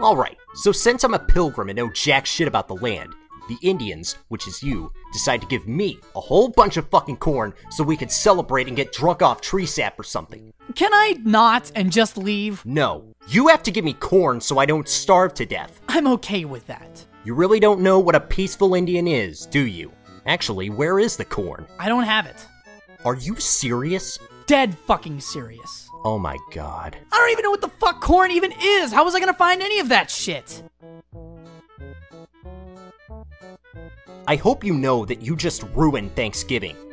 Alright, so since I'm a pilgrim and know jack shit about the land, the Indians, which is you, decide to give me a whole bunch of fucking corn so we could celebrate and get drunk off tree sap or something. Can I not and just leave? No. You have to give me corn so I don't starve to death. I'm okay with that. You really don't know what a peaceful Indian is, do you? Actually, where is the corn? I don't have it. Are you serious? Dead fucking serious. Oh my god. I don't even know what the fuck corn even is! How was I gonna find any of that shit? I hope you know that you just ruined Thanksgiving.